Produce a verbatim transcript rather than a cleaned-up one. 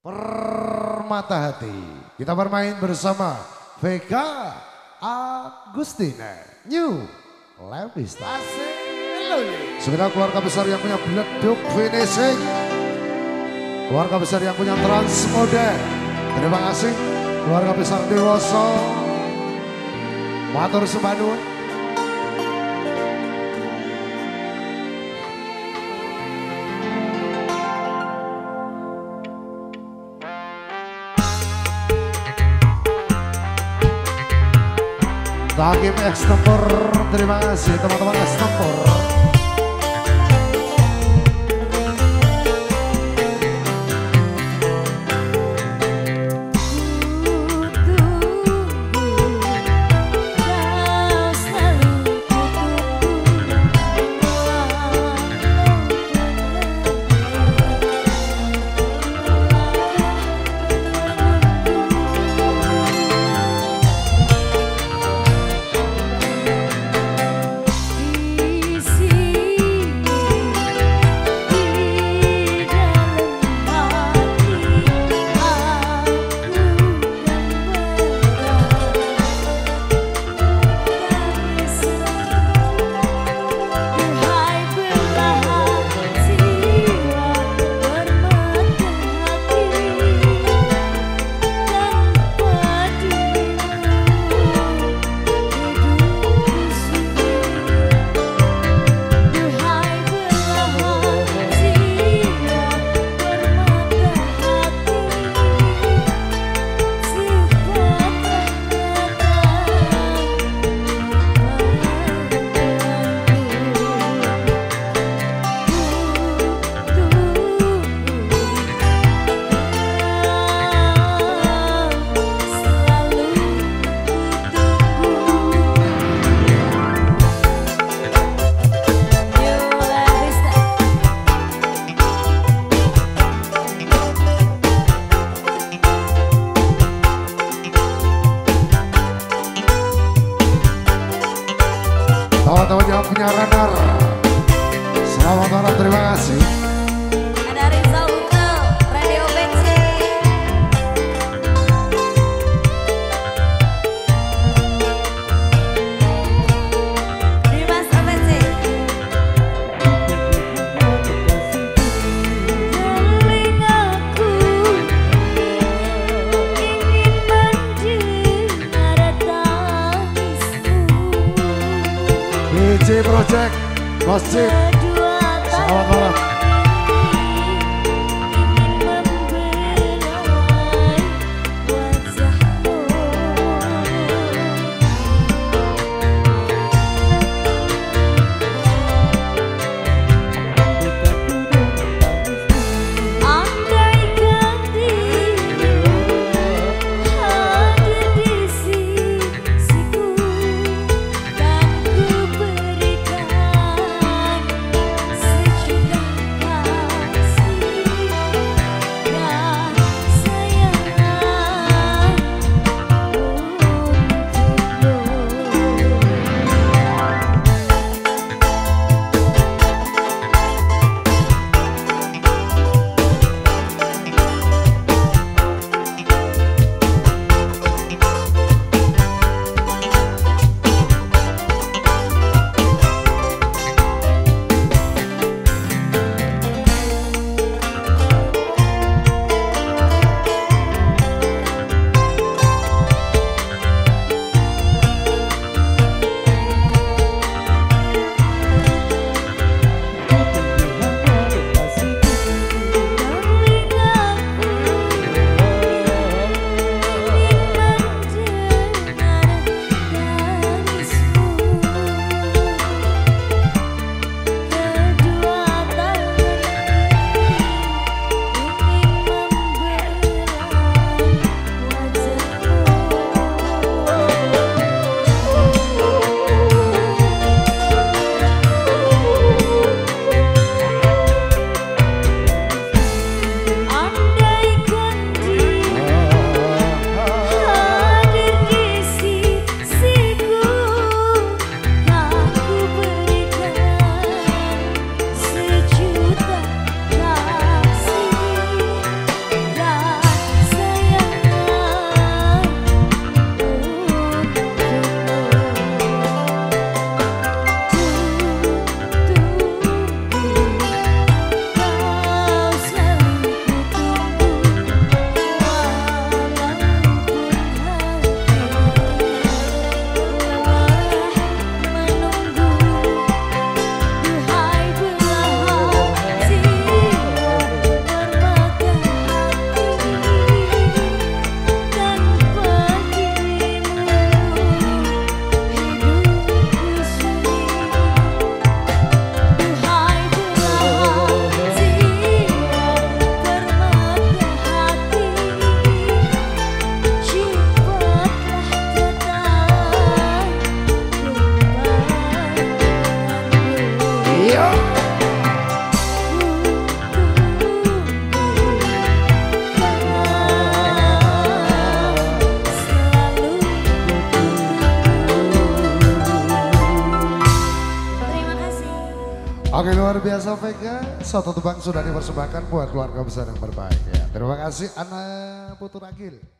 Permata Hati. Kita bermain bersama Vega Agustin, New Levystar. Segera keluarga besar yang punya Bleduk Finishing, keluarga besar yang punya Transmode, terima kasih. Keluarga besar Dewoso, Matur Sembanun. Hakim Extempor, terima kasih teman-teman Extempor. Teman-teman yang punya radar, selamat malam, terima kasih. Ada Rizal Unggul, Radio B C. Dimas O B C. Telingaku ingin mendengar tangismu. D J Project, Masjid, selamat malam. Oke, luar biasa Vega, Soto Tubang sudah dipersembahkan buat keluarga besar yang berbahagia. Terima kasih Ana Putu Agil.